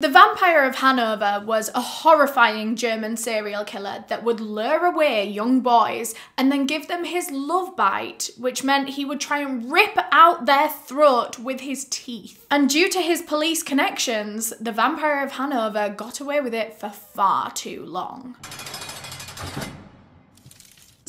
The Vampire of Hanover was a horrifying German serial killer that would lure away young boys and then give them his love bite, which meant he would try and rip out their throat with his teeth. And due to his police connections, the Vampire of Hanover got away with it for far too long.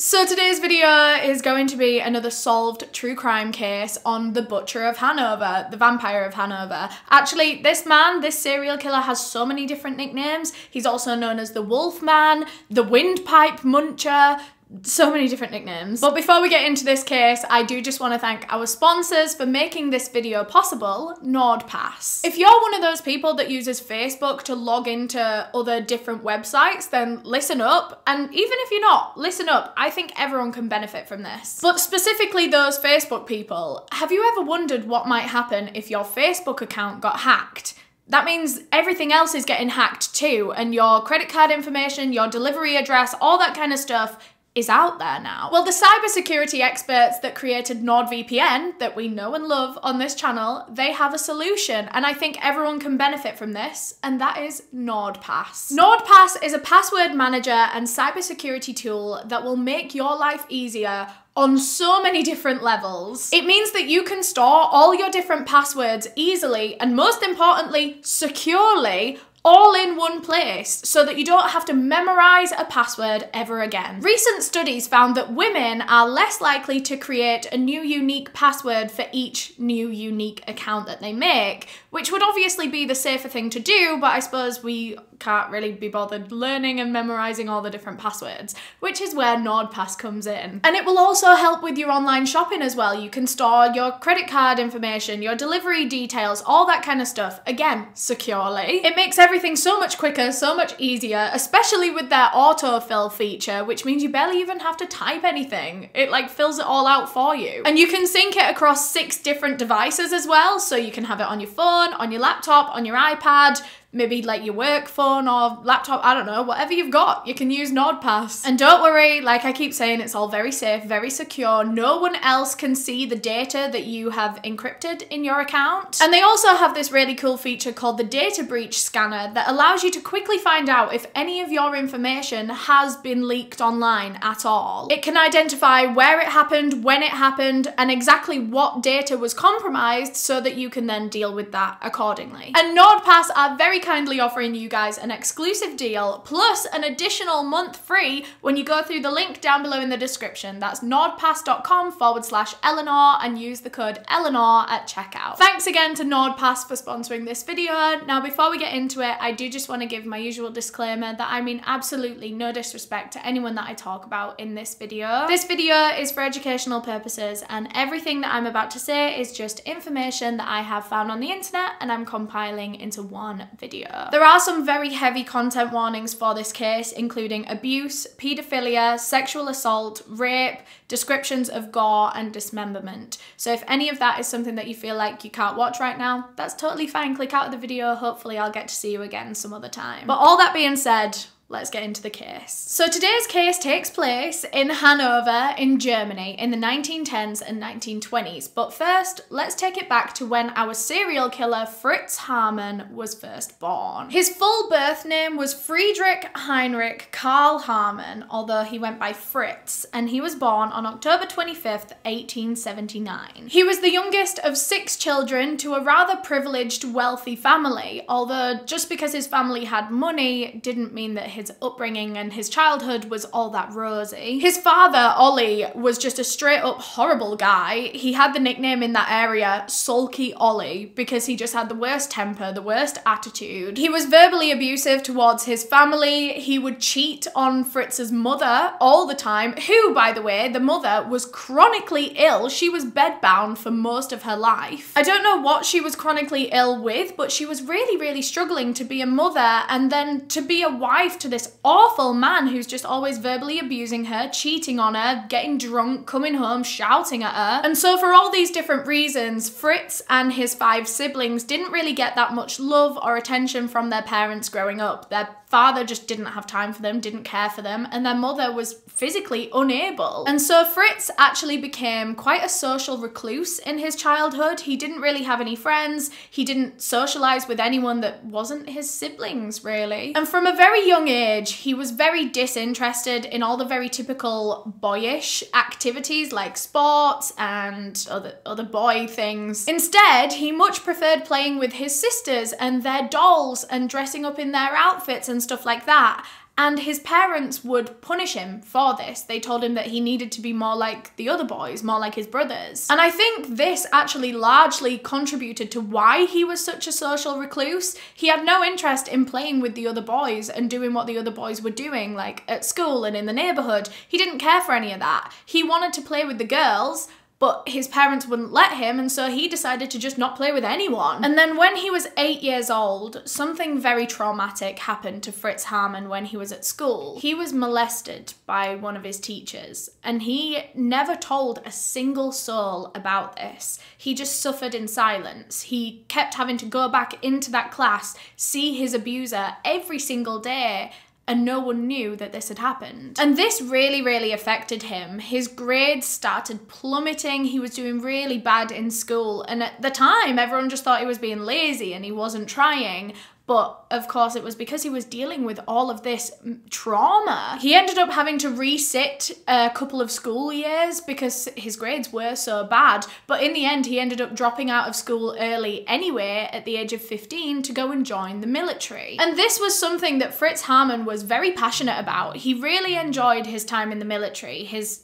So today's video is going to be another solved true crime case on the Butcher of Hanover, the Vampire of Hanover. Actually, this man, this serial killer, has so many different nicknames. He's also known as the Wolf Man, the Windpipe Muncher, so many different nicknames. But before we get into this case, I do just want to thank our sponsors for making this video possible, NordPass. If you're one of those people that uses Facebook to log into other different websites, then listen up. And even if you're not, listen up. I think everyone can benefit from this. But specifically those Facebook people, have you ever wondered what might happen if your Facebook account got hacked? That means everything else is getting hacked too, and your credit card information, your delivery address, all that kind of stuff is out there now. Well, the cybersecurity experts that created NordVPN, that we know and love on this channel, they have a solution, and I think everyone can benefit from this, and that is NordPass. NordPass is a password manager and cybersecurity tool that will make your life easier on so many different levels. It means that you can store all your different passwords easily, and most importantly, securely, all in one place, so that you don't have to memorize a password ever again. Recent studies found that women are less likely to create a new unique password for each new unique account that they make, which would obviously be the safer thing to do, but I suppose we can't really be bothered learning and memorizing all the different passwords, which is where NordPass comes in. And it will also help with your online shopping as well. You can store your credit card information, your delivery details, all that kind of stuff, again, securely. It makes everything so much quicker, so much easier, especially with their autofill feature, which means you barely even have to type anything. It like fills it all out for you. And you can sync it across 6 different devices as well, so you can have it on your phone, on your laptop, on your iPad, maybe like your work phone or laptop, I don't know, whatever you've got, you can use NordPass. And don't worry, like I keep saying, it's all very safe, very secure. No one else can see the data that you have encrypted in your account. And they also have this really cool feature called the data breach scanner that allows you to quickly find out if any of your information has been leaked online at all. It can identify where it happened, when it happened, and exactly what data was compromised, so that you can then deal with that accordingly. And NordPass are very kindly offering you guys an exclusive deal plus an additional month free when you go through the link down below in the description. That's nordpass.com/Eleanor and use the code Eleanor at checkout. Thanks again to NordPass for sponsoring this video. Now, before we get into it, I do just want to give my usual disclaimer that I mean absolutely no disrespect to anyone that I talk about in this video. This video is for educational purposes, and everything that I'm about to say is just information that I have found on the internet and I'm compiling into one video. There are some very heavy content warnings for this case, including abuse, paedophilia, sexual assault, rape, descriptions of gore and dismemberment. So if any of that is something that you feel like you can't watch right now, that's totally fine. Click out of the video. Hopefully I'll get to see you again some other time. But all that being said, let's get into the case. So today's case takes place in Hanover in Germany in the 1910s and 1920s. But first, let's take it back to when our serial killer Fritz Haarmann was first born. His full birth name was Friedrich Heinrich Karl Haarmann, although he went by Fritz, and he was born on October 25th, 1879. He was the youngest of 6 children to a rather privileged, wealthy family, although just because his family had money didn't mean that his upbringing and his childhood was all that rosy. His father, Ollie, was just a straight up horrible guy. He had the nickname in that area, Sulky Ollie, because he just had the worst temper, the worst attitude. He was verbally abusive towards his family. He would cheat on Fritz's mother all the time, who, by the way, the mother was chronically ill. She was bedbound for most of her life. I don't know what she was chronically ill with, but she was really, really struggling to be a mother and then to be a wife to this awful man who's just always verbally abusing her, cheating on her, getting drunk, coming home, shouting at her. And so for all these different reasons, Fritz and his 5 siblings didn't really get that much love or attention from their parents growing up. Their father just didn't have time for them, didn't care for them, and their mother was physically unable. And so Fritz actually became quite a social recluse in his childhood. He didn't really have any friends. He didn't socialize with anyone that wasn't his siblings, really. And from a very young age, he was very disinterested in all the very typical boyish activities like sports and other boy things. Instead, he much preferred playing with his sisters and their dolls and dressing up in their outfits and stuff like that. And his parents would punish him for this. They told him that he needed to be more like the other boys, more like his brothers. And I think this actually largely contributed to why he was such a social recluse. He had no interest in playing with the other boys and doing what the other boys were doing, like at school and in the neighborhood. He didn't care for any of that. He wanted to play with the girls, but his parents wouldn't let him, and so he decided to just not play with anyone. And then when he was 8 years old, something very traumatic happened to Fritz Haarmann when he was at school. He was molested by one of his teachers, and he never told a single soul about this. He just suffered in silence. He kept having to go back into that class, see his abuser every single day, and no one knew that this had happened. And this really, really affected him. His grades started plummeting. He was doing really bad in school. And at the time, everyone just thought he was being lazy and he wasn't trying. But of course it was because he was dealing with all of this trauma. He ended up having to resit a couple of school years because his grades were so bad. But in the end, he ended up dropping out of school early anyway at the age of 15 to go and join the military. And this was something that Fritz Haarmann was very passionate about. He really enjoyed his time in the military, his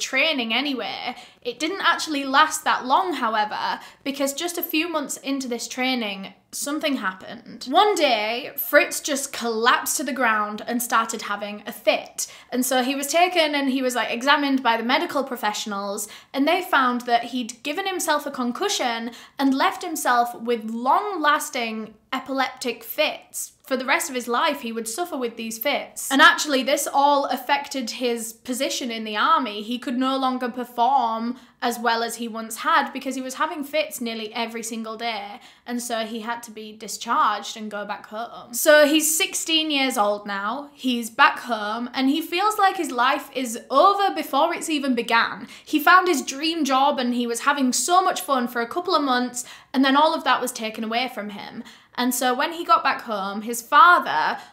training anyway. It didn't actually last that long, however, because just a few months into this training, something happened. One day, Fritz just collapsed to the ground and started having a fit. And so he was taken and he was examined by the medical professionals, and they found that he'd given himself a concussion and left himself with long-lasting epileptic fits. For the rest of his life, he would suffer with these fits. And actually, this all affected his position in the army. He could no longer perform as well as he once had because he was having fits nearly every single day. And so he had to be discharged and go back home. So he's 16 years old now, he's back home, and he feels like his life is over before it's even began. He found his dream job and he was having so much fun for a couple of months, and then all of that was taken away from him. And so when he got back home,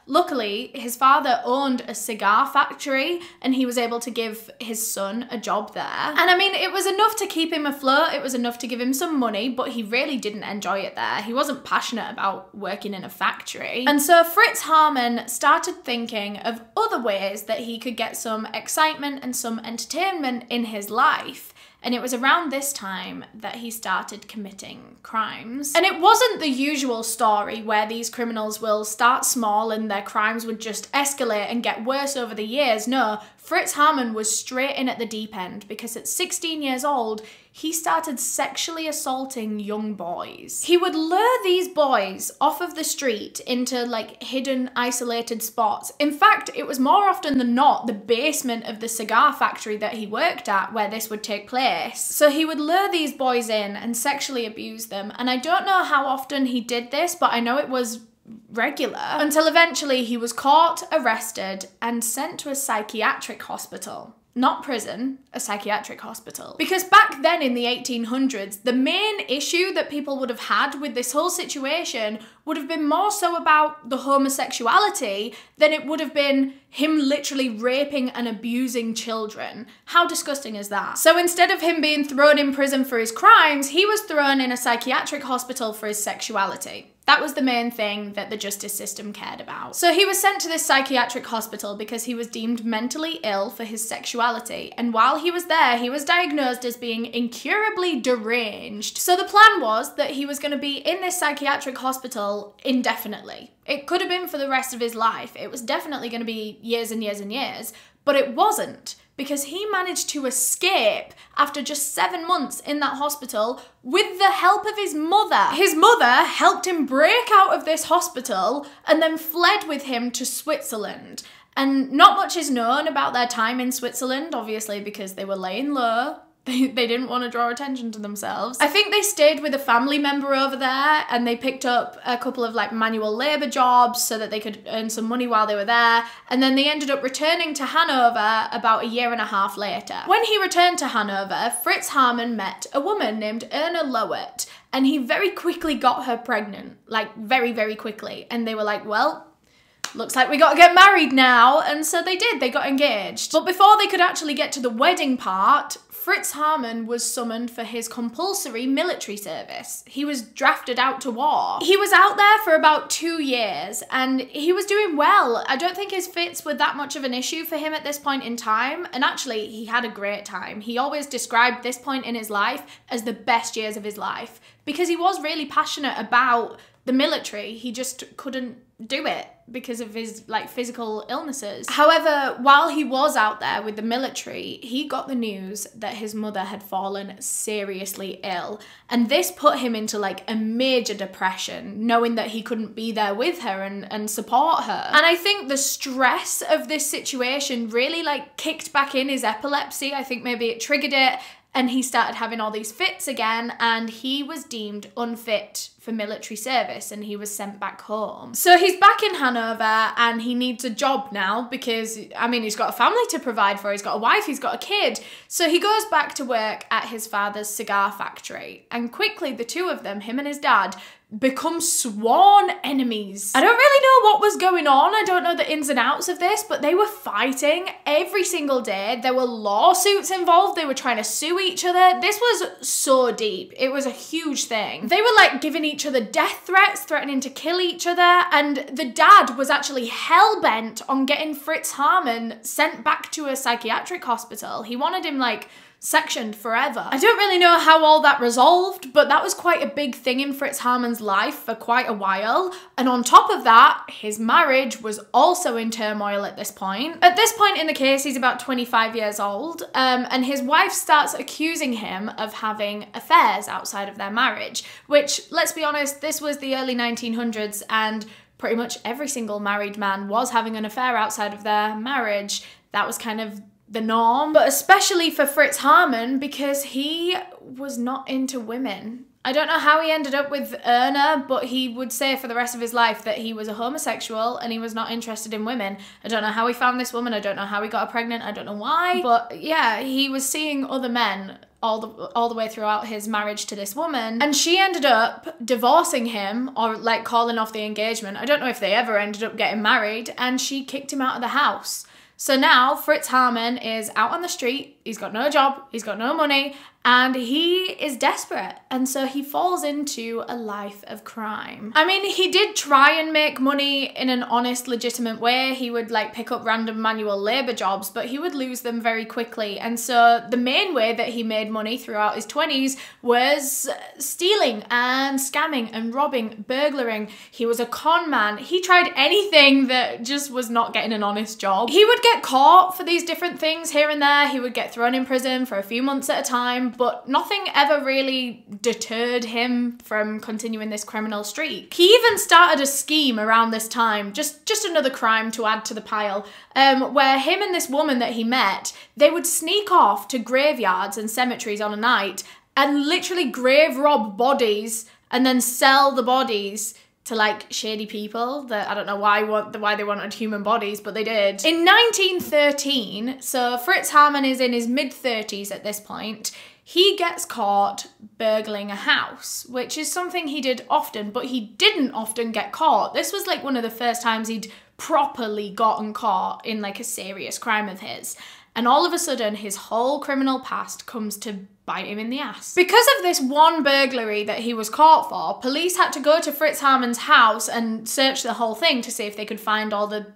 luckily his father owned a cigar factory, and he was able to give his son a job there. And I mean, it was enough to keep him afloat, it was enough to give him some money, but he really didn't enjoy it there. He wasn't passionate about working in a factory. And so Fritz Haarmann started thinking of other ways that he could get some excitement and some entertainment in his life. And it was around this time that he started committing crimes. And it wasn't the usual story where these criminals will start small and their crimes would just escalate and get worse over the years. No, Fritz Haarmann was straight in at the deep end, because at 16 years old, he started sexually assaulting young boys. He would lure these boys off of the street into hidden, isolated spots. In fact, it was more often than not the basement of the cigar factory that he worked at where this would take place. So he would lure these boys in and sexually abuse them. And I don't know how often he did this, but I know it was regular, until eventually he was caught, arrested, and sent to a psychiatric hospital. Not prison, a psychiatric hospital. Because back then in the 1800s, the main issue that people would have had with this whole situation would have been more so about the homosexuality than it would have been him literally raping and abusing children. How disgusting is that? So instead of him being thrown in prison for his crimes, he was thrown in a psychiatric hospital for his sexuality. That was the main thing that the justice system cared about. So he was sent to this psychiatric hospital because he was deemed mentally ill for his sexuality. And while he was there, he was diagnosed as being incurably deranged. So the plan was that he was going to be in this psychiatric hospital indefinitely. It could have been for the rest of his life. It was definitely going to be years and years and years, but it wasn't. because he managed to escape after just 7 months in that hospital with the help of his mother. His mother helped him break out of this hospital and then fled with him to Switzerland. And not much is known about their time in Switzerland, obviously, because they were laying low. They didn't want to draw attention to themselves. I think they stayed with a family member over there and they picked up a couple of like manual labor jobs so that they could earn some money while they were there. And then they ended up returning to Hanover about 1.5 years later. When he returned to Hanover, Fritz Haarmann met a woman named Erna Lowert and he very quickly got her pregnant, like very, very quickly. And they were like, well, looks like we gotta get married now. And so they did, they got engaged. But before they could actually get to the wedding part, Fritz Haarmann was summoned for his compulsory military service. He was drafted out to war. He was out there for about 2 years and he was doing well. I don't think his fits were that much of an issue for him at this point in time. And actually, he had a great time. He always described this point in his life as the best years of his life because he was really passionate about the military. He just couldn't do it because of his like physical illnesses. However, while he was out there with the military, he got the news that his mother had fallen seriously ill. And this put him into like a major depression, knowing that he couldn't be there with her and support her. And I think the stress of this situation really like kicked back in his epilepsy. I think maybe it triggered it. And he started having all these fits again and he was deemed unfit for military service and he was sent back home. So he's back in Hanover and he needs a job now because, I mean, he's got a family to provide for, he's got a wife, he's got a kid. So he goes back to work at his father's cigar factory and quickly the two of them, him and his dad, become sworn enemies. I don't really know what was going on. I don't know the ins and outs of this, but they were fighting every single day. There were lawsuits involved. They were trying to sue each other. This was so deep. It was a huge thing. They were like giving each other death threats, threatening to kill each other. And the dad was actually hell-bent on getting Fritz Haarmann sent back to a psychiatric hospital. He wanted him like sectioned forever. I don't really know how all that resolved, but that was quite a big thing in Fritz Haarmann's life for quite a while. And on top of that, his marriage was also in turmoil at this point. At this point in the case, he's about 25 years old, and his wife starts accusing him of having affairs outside of their marriage, which, let's be honest, this was the early 1900s and pretty much every single married man was having an affair outside of their marriage. That was kind of the norm, but especially for Fritz Haarmann because he was not into women. I don't know how he ended up with Erna, but he would say for the rest of his life that he was a homosexual and he was not interested in women. I don't know how he found this woman, I don't know how he got her pregnant, I don't know why, but yeah, he was seeing other men all the way throughout his marriage to this woman. And she ended up divorcing him or like calling off the engagement. I don't know if they ever ended up getting married, and she kicked him out of the house. So now Fritz Haarmann is out on the street, he's got no job, he's got no money, and he is desperate. And so he falls into a life of crime. I mean, he did try and make money in an honest, legitimate way. He would like pick up random manual labor jobs, but he would lose them very quickly. And so the main way that he made money throughout his 20s was stealing and scamming and robbing, burglaring. He was a con man. He tried anything that just was not getting an honest job. He would get caught for these different things here and there. He would get thrown in prison for a few months at a time, but nothing ever really deterred him from continuing this criminal streak. He even started a scheme around this time, just another crime to add to the pile, where him and this woman that he met, they would sneak off to graveyards and cemeteries on a night and literally grave rob bodies and then sell the bodies to like shady people that I don't know why they wanted human bodies, but they did. In 1913, so Fritz Haarmann is in his mid-30s at this point, he gets caught burgling a house, which is something he did often, but he didn't often get caught. This was like one of the first times he'd properly gotten caught in like a serious crime of his. And all of a sudden, his whole criminal past comes to bite him in the ass. Because of this one burglary that he was caught for, police had to go to Fritz Haarmann's house and search the whole thing to see if they could find all the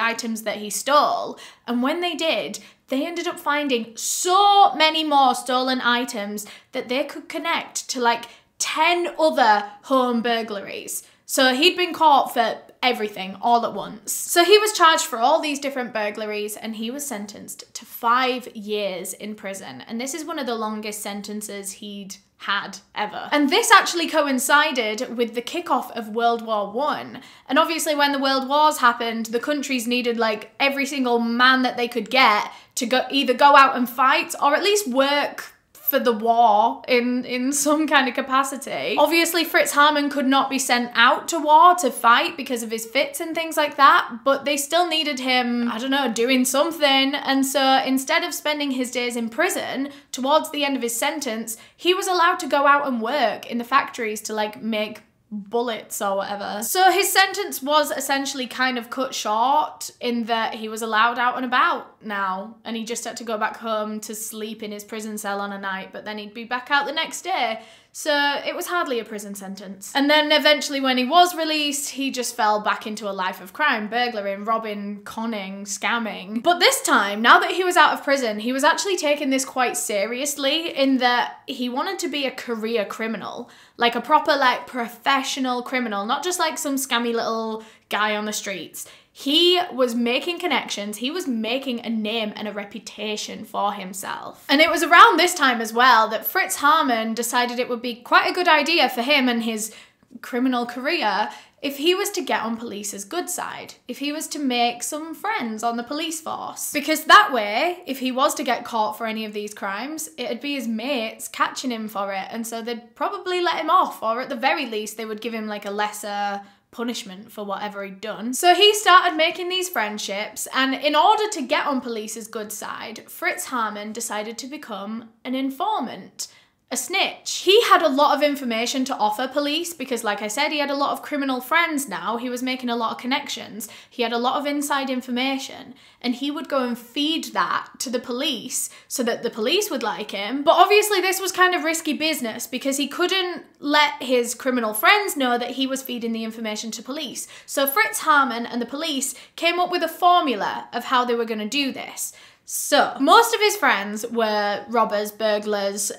items that he stole. And when they did, they ended up finding so many more stolen items that they could connect to like 10 other home burglaries. So he'd been caught for everything all at once. So he was charged for all these different burglaries and he was sentenced to 5 years in prison. And this is one of the longest sentences he'd had ever. And this actually coincided with the kickoff of World War I. And obviously when the world wars happened, the countries needed like every single man that they could get to go either go out and fight or at least work for the war in some kind of capacity. Obviously Fritz Haarmann could not be sent out to war to fight because of his fits and things like that, but they still needed him, I don't know, doing something. And so instead of spending his days in prison, towards the end of his sentence, he was allowed to go out and work in the factories to like make bullets or whatever. So his sentence was essentially kind of cut short in that he was allowed out and about now, and he just had to go back home to sleep in his prison cell on a night, but then he'd be back out the next day. So it was hardly a prison sentence. And then eventually when he was released, he just fell back into a life of crime, burglaring, robbing, conning, scamming. But this time, now that he was out of prison, he was actually taking this quite seriously in that he wanted to be a career criminal, like a proper like professional criminal, not just like some scammy little guy on the streets. He was making connections, he was making a name and a reputation for himself. And it was around this time as well that Fritz Haarmann decided it would be quite a good idea for him and his criminal career if he was to get on police's good side, if he was to make some friends on the police force. Because that way, if he was to get caught for any of these crimes, it'd be his mates catching him for it, and so they'd probably let him off, or at the very least they would give him like a lesser punishment for whatever he'd done. So he started making these friendships, and in order to get on police's good side, Fritz Haarmann decided to become an informant, a snitch. He had a lot of information to offer police because, like I said, he had a lot of criminal friends now, he was making a lot of connections, he had a lot of inside information, and he would go and feed that to the police so that the police would like him. But obviously this was kind of risky business because he couldn't let his criminal friends know that he was feeding the information to police. So Fritz Haarmann and the police came up with a formula of how they were going to do this. So, most of his friends were robbers, burglars,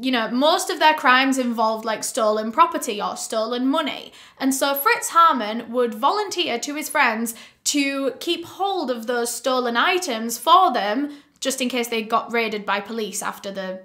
you know, most of their crimes involved like stolen property or stolen money. And so Fritz Haarmann would volunteer to his friends to keep hold of those stolen items for them, just in case they got raided by police after the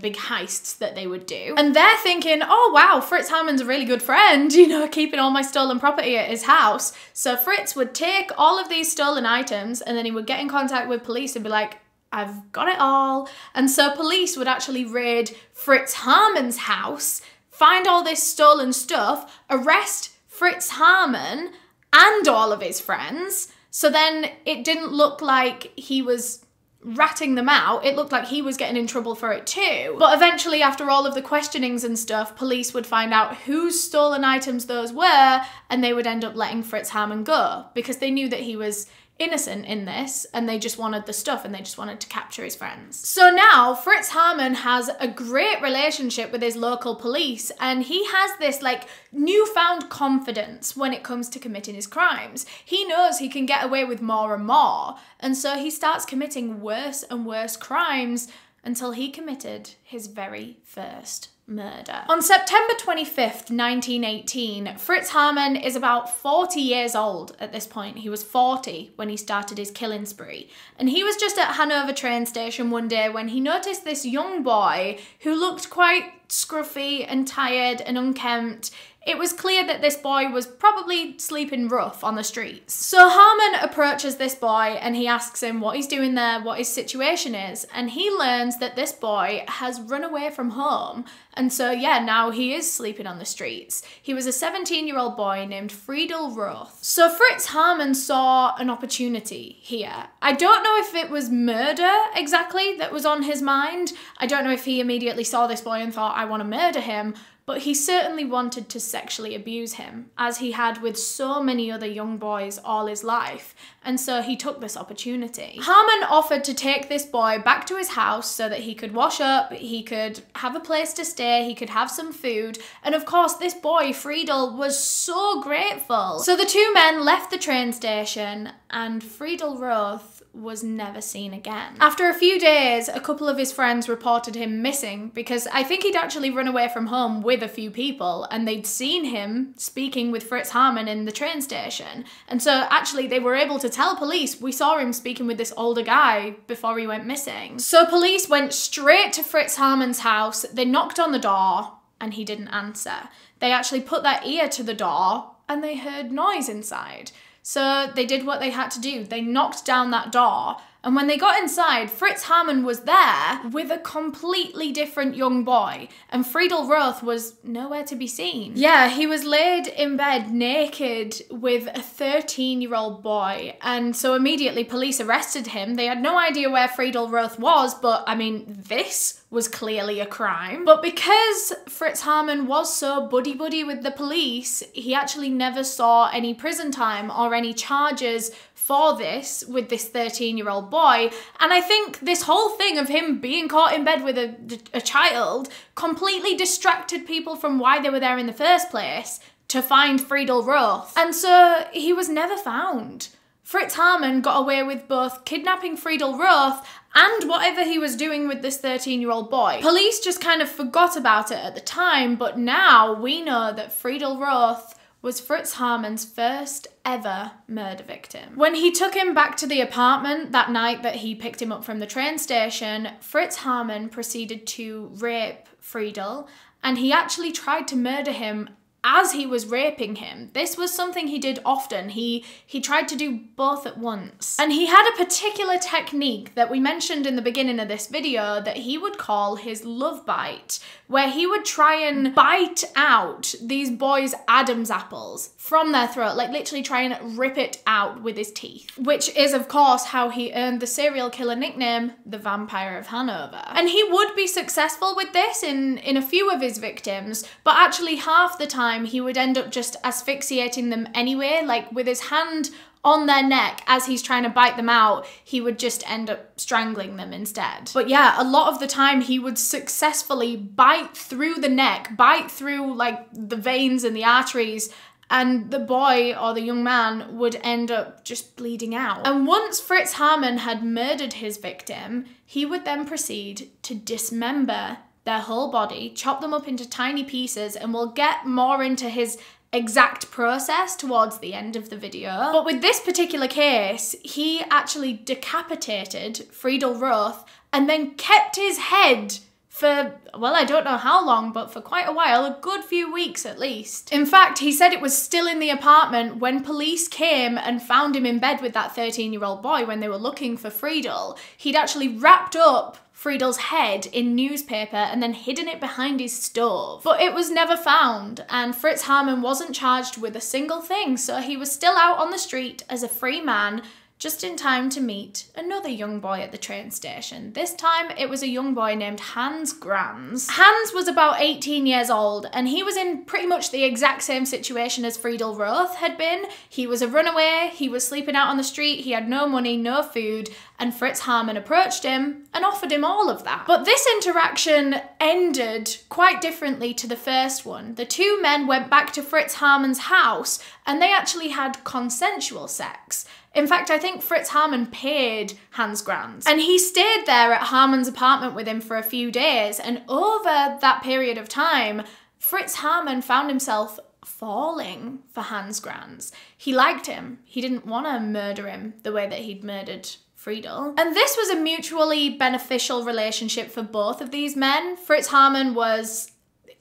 big heists that they would do. And they're thinking, oh wow, Fritz Haarmann's a really good friend, you know, keeping all my stolen property at his house. So Fritz would take all of these stolen items and then he would get in contact with police and be like, I've got it all. And so police would actually raid Fritz Haarmann's house, find all this stolen stuff, arrest Fritz Haarmann and all of his friends. So then it didn't look like he was ratting them out, it looked like he was getting in trouble for it too. But eventually, after all of the questionings and stuff, police would find out whose stolen items those were, and they would end up letting Fritz Haarmann go because they knew that he was innocent in this and they just wanted the stuff and they just wanted to capture his friends. So now Fritz Haarmann has a great relationship with his local police and he has this like newfound confidence when it comes to committing his crimes. He knows he can get away with more and more, and so he starts committing worse and worse crimes until he committed his very first murder. On September 25th, 1918, Fritz Haarmann is about 40 years old at this point. He was 40 when he started his killing spree. And he was just at Hanover train station one day when he noticed this young boy who looked quite scruffy and tired and unkempt. It was clear that this boy was probably sleeping rough on the streets. So Haarmann approaches this boy and he asks him what he's doing there, what his situation is, and he learns that this boy has run away from home, and so yeah, now he is sleeping on the streets. He was a 17-year-old boy named Friedel Rothe. So Fritz Haarmann saw an opportunity here. I don't know if it was murder exactly that was on his mind. I don't know if he immediately saw this boy and thought, I want to murder him, but he certainly wanted to sexually abuse him, as he had with so many other young boys all his life, and so he took this opportunity. Haarmann offered to take this boy back to his house so that he could wash up, he could have a place to stay, he could have some food, and of course this boy, Friedel, was so grateful. So the two men left the train station and Friedel Rothe was never seen again. After a few days, a couple of his friends reported him missing because I think he'd actually run away from home with with a few people, and they'd seen him speaking with Fritz Haarmann in the train station. And so actually they were able to tell police, we saw him speaking with this older guy before he went missing. So police went straight to Fritz Haarmann's house. They knocked on the door and he didn't answer. They actually put their ear to the door and they heard noise inside. So they did what they had to do. They knocked down that door, and when they got inside, Fritz Haarmann was there with a completely different young boy, and Friedel Rothe was nowhere to be seen. Yeah, he was laid in bed naked with a 13-year-old boy, and so immediately police arrested him. They had no idea where Friedel Rothe was, but I mean, this was clearly a crime. But because Fritz Haarmann was so buddy-buddy with the police, he actually never saw any prison time or any charges for this with this 13-year-old boy. And I think this whole thing of him being caught in bed with a child completely distracted people from why they were there in the first place, to find Friedel Rothe. And so he was never found. Fritz Haarmann got away with both kidnapping Friedel Rothe and whatever he was doing with this 13-year-old boy. Police just kind of forgot about it at the time, but now we know that Friedel Rothe was Fritz Haarmann's first ever murder victim. When he took him back to the apartment that night that he picked him up from the train station, Fritz Haarmann proceeded to rape Friedel, and he actually tried to murder him as he was raping him. This was something he did often. He tried to do both at once. And he had a particular technique that we mentioned in the beginning of this video that he would call his love bite, where he would try and bite out these boys' Adam's apples from their throat, like literally try and rip it out with his teeth, which is of course how he earned the serial killer nickname, the Vampire of Hanover. And he would be successful with this in a few of his victims, but actually half the time he would end up just asphyxiating them anyway, like with his hand on their neck as he's trying to bite them out, he would just end up strangling them instead. But yeah, a lot of the time he would successfully bite through the neck, bite through like the veins and the arteries, and the boy or the young man would end up just bleeding out. And once Fritz Haarmann had murdered his victim, he would then proceed to dismember their whole body, chop them up into tiny pieces, and we'll get more into his exact process towards the end of the video. But with this particular case, he actually decapitated Friedel Rothe and then kept his head for, well, I don't know how long, but for quite a while, a good few weeks at least. In fact, he said it was still in the apartment when police came and found him in bed with that 13-year-old boy when they were looking for Friedel. He'd actually wrapped up Friedel's head in newspaper and then hidden it behind his stove. But it was never found, and Fritz Haarmann wasn't charged with a single thing, so he was still out on the street as a free man, just in time to meet another young boy at the train station. This time it was a young boy named Hans Grans. Hans was about 18 years old, and he was in pretty much the exact same situation as Friedel Rothe had been. He was a runaway, he was sleeping out on the street, he had no money, no food, and Fritz Haarmann approached him and offered him all of that. But this interaction ended quite differently to the first one. The two men went back to Fritz Haarmann's house and they actually had consensual sex. In fact, I think Fritz Haarmann paid Hans Grans, and he stayed there at Haarmann's apartment with him for a few days, and over that period of time, Fritz Haarmann found himself falling for Hans Grans. He liked him. He didn't want to murder him the way that he'd murdered Friedel. And this was a mutually beneficial relationship for both of these men. Fritz Haarmann was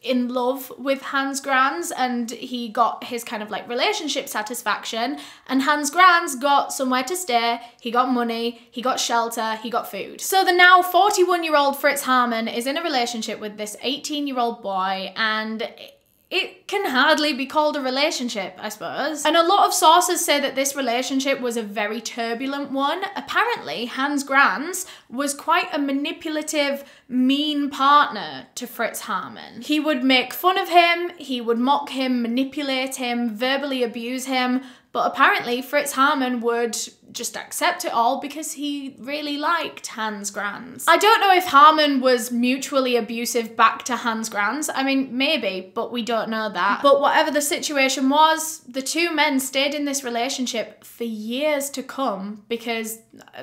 in love with Hans Grans, and he got his kind of like relationship satisfaction, and Hans Grans got somewhere to stay, he got money, he got shelter, he got food. So the now 41-year-old Fritz Haarmann is in a relationship with this 18-year-old boy, and it can hardly be called a relationship, I suppose. And a lot of sources say that this relationship was a very turbulent one. Apparently, Hans Grans was quite a manipulative, mean partner to Fritz Haarmann. He would make fun of him, he would mock him, manipulate him, verbally abuse him, But apparently Fritz Haarmann would just accept it all because he really liked Hans Grans. I don't know if Haarmann was mutually abusive back to Hans Grans. I mean, maybe, but we don't know that. But whatever the situation was, the two men stayed in this relationship for years to come because,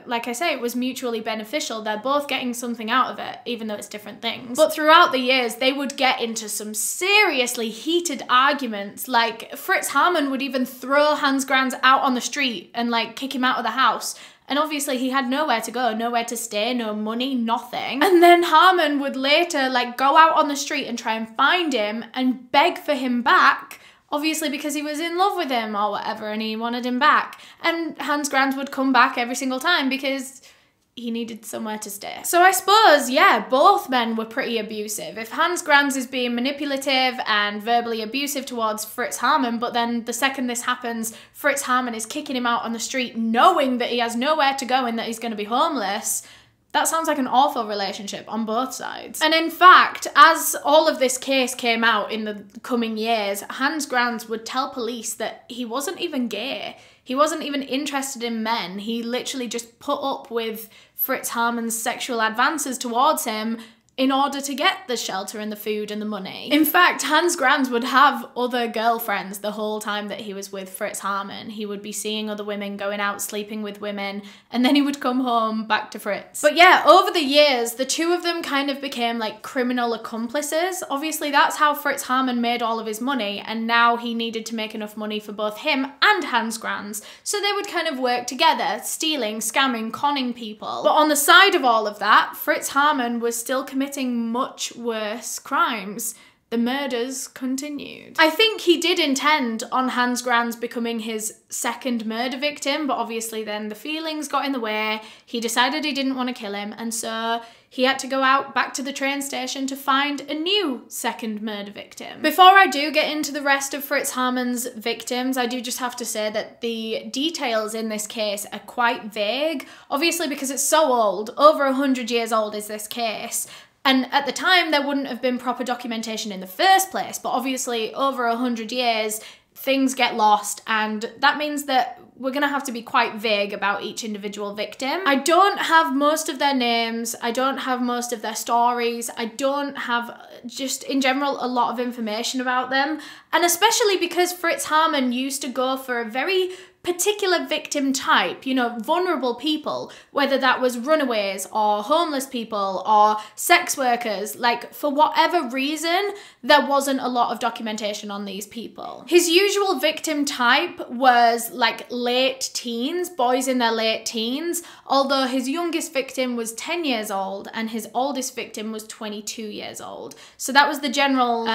like I say, it was mutually beneficial. They're both getting something out of it, even though it's different things. But throughout the years, they would get into some seriously heated arguments. Like, Fritz Haarmann would even throw Hans Grans out on the street and like kick him out of the house. And obviously he had nowhere to go, nowhere to stay, no money, nothing. And then Haarmann would later like go out on the street and try and find him and beg for him back, obviously because he was in love with him or whatever and he wanted him back. And Hans Grans would come back every single time because he needed somewhere to stay. So I suppose, yeah, both men were pretty abusive. If Hans Grans is being manipulative and verbally abusive towards Fritz Haarmann, but then the second this happens, Fritz Haarmann is kicking him out on the street knowing that he has nowhere to go and that he's going to be homeless, that sounds like an awful relationship on both sides. And in fact, as all of this case came out in the coming years, Hans Grans would tell police that he wasn't even gay. He wasn't even interested in men. He literally just put up with Fritz Haarmann's sexual advances towards him in order to get the shelter and the food and the money. In fact, Hans Grans would have other girlfriends the whole time that he was with Fritz Haarmann. He would be seeing other women, going out, sleeping with women, and then he would come home back to Fritz. But yeah, over the years, the two of them kind of became like criminal accomplices. Obviously, that's how Fritz Haarmann made all of his money, and now he needed to make enough money for both him and Hans Grans. So they would kind of work together, stealing, scamming, conning people. But on the side of all of that, Fritz Haarmann was still committing much worse crimes. The murders continued. I think he did intend on Hans Grans becoming his second murder victim, but obviously then the feelings got in the way. He decided he didn't want to kill him, and so he had to go out back to the train station to find a new second murder victim. Before I do get into the rest of Fritz Haarmann's victims, I do just have to say that the details in this case are quite vague, obviously because it's so old. Over 100 years old is this case. And at the time, there wouldn't have been proper documentation in the first place, but obviously over 100 years, things get lost, and that means that we're gonna have to be quite vague about each individual victim. I don't have most of their names, I don't have most of their stories, I don't have, just in general, a lot of information about them. And especially because Fritz Haarmann used to go for a very particular victim type, you know, vulnerable people, whether that was runaways or homeless people or sex workers. Like, for whatever reason, there wasn't a lot of documentation on these people. His usual victim type was like late teens, boys in their late teens, although his youngest victim was 10 years old and his oldest victim was 22 years old. So that was the general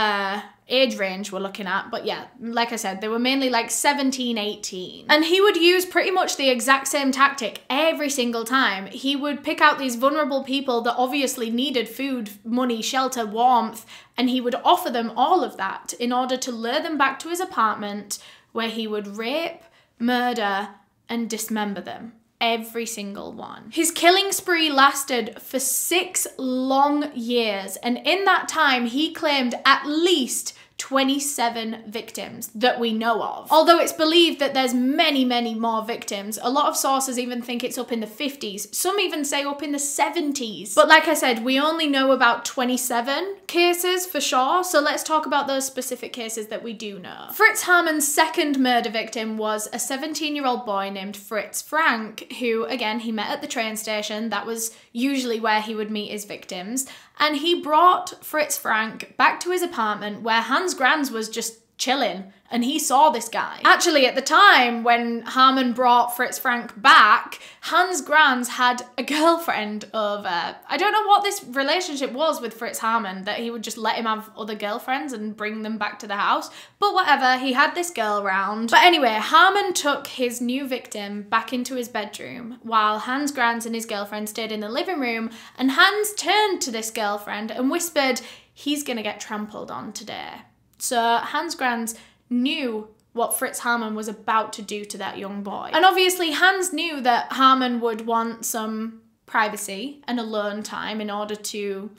age range we're looking at. But yeah, like I said, they were mainly like 17, 18. And he would use pretty much the exact same tactic every single time. He would pick out these vulnerable people that obviously needed food, money, shelter, warmth, and he would offer them all of that in order to lure them back to his apartment, where he would rape, murder, and dismember them. Every single one. His killing spree lasted for 6 long years, and in that time he claimed at least 27 victims that we know of. Although it's believed that there's many, many more victims. A lot of sources even think it's up in the 50s. Some even say up in the 70s. But like I said, we only know about 27 cases for sure, so let's talk about those specific cases that we do know. Fritz Haarmann's second murder victim was a 17-year-old boy named Fritz Frank, who, again, he met at the train station. That was usually where he would meet his victims. And he brought Fritz Frank back to his apartment, where Hans Grans was just chilling, and he saw this guy. Actually, at the time when Haarmann brought Fritz Frank back, Hans Grans had a girlfriend over. I don't know what this relationship was with Fritz Haarmann, that he would just let him have other girlfriends and bring them back to the house, but whatever, he had this girl round. But anyway, Haarmann took his new victim back into his bedroom, while Hans Grans and his girlfriend stayed in the living room, and Hans turned to this girlfriend and whispered, "He's gonna get trampled on today." So Hans Grans knew what Fritz Haarmann was about to do to that young boy. And obviously Hans knew that Haarmann would want some privacy and alone time in order to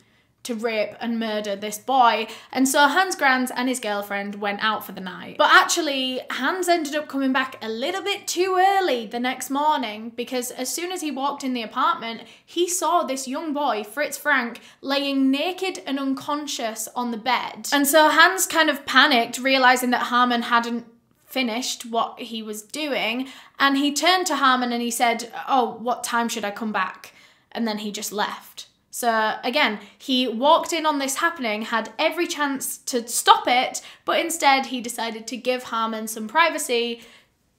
to rape and murder this boy. And so Hans Grans and his girlfriend went out for the night. But actually, Hans ended up coming back a little bit too early the next morning, because as soon as he walked in the apartment, he saw this young boy, Fritz Frank, laying naked and unconscious on the bed. And so Hans kind of panicked, realizing that Haarmann hadn't finished what he was doing. And he turned to Haarmann and he said, "Oh, what time should I come back?" And then he just left. So again, he walked in on this happening, had every chance to stop it, but instead he decided to give Haarmann some privacy